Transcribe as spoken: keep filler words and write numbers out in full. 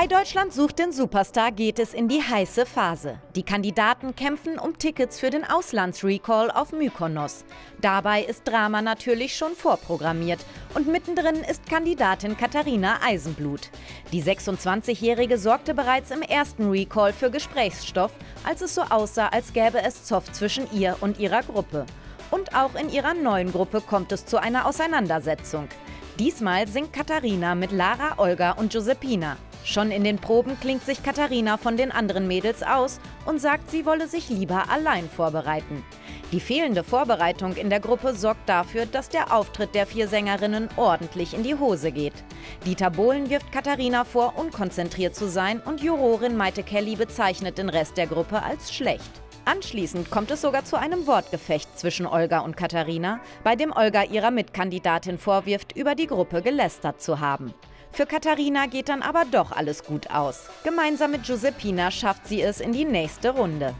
Bei Deutschland sucht den Superstar geht es in die heiße Phase. Die Kandidaten kämpfen um Tickets für den Auslandsrecall auf Mykonos. Dabei ist Drama natürlich schon vorprogrammiert und mittendrin ist Kandidatin Katharina Eisenblut. Die sechsundzwanzigjährige sorgte bereits im ersten Recall für Gesprächsstoff, als es so aussah, als gäbe es Zoff zwischen ihr und ihrer Gruppe. Und auch in ihrer neuen Gruppe kommt es zu einer Auseinandersetzung. Diesmal singt Katharina mit Lara, Olga und Giuseppina. Schon in den Proben klingt sich Katharina von den anderen Mädels aus und sagt, sie wolle sich lieber allein vorbereiten. Die fehlende Vorbereitung in der Gruppe sorgt dafür, dass der Auftritt der vier Sängerinnen ordentlich in die Hose geht. Dieter Bohlen wirft Katharina vor, unkonzentriert zu sein, und Jurorin Maite Kelly bezeichnet den Rest der Gruppe als schlecht. Anschließend kommt es sogar zu einem Wortgefecht zwischen Olga und Katharina, bei dem Olga ihrer Mitkandidatin vorwirft, über die Gruppe gelästert zu haben. Für Katharina geht dann aber doch alles gut aus. Gemeinsam mit Giuseppina schafft sie es in die nächste Runde.